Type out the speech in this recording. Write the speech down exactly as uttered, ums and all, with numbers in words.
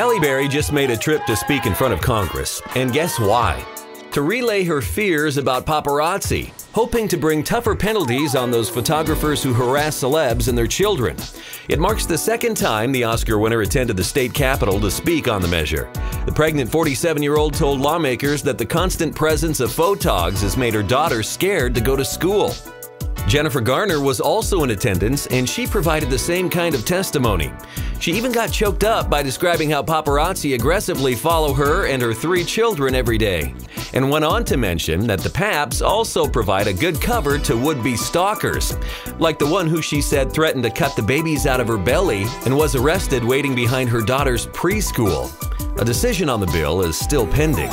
Halle Berry just made a trip to speak in front of Congress, and guess why? To relay her fears about paparazzi, hoping to bring tougher penalties on those photographers who harass celebs and their children. It marks the second time the Oscar winner attended the state capitol to speak on the measure. The pregnant forty-seven-year-old told lawmakers that the constant presence of photogs has made her daughter scared to go to school. Jennifer Garner was also in attendance, and she provided the same kind of testimony. She even got choked up by describing how paparazzi aggressively follow her and her three children every day, and went on to mention that the paps also provide a good cover to would-be stalkers, like the one who she said threatened to cut the babies out of her belly and was arrested waiting behind her daughter's preschool. A decision on the bill is still pending.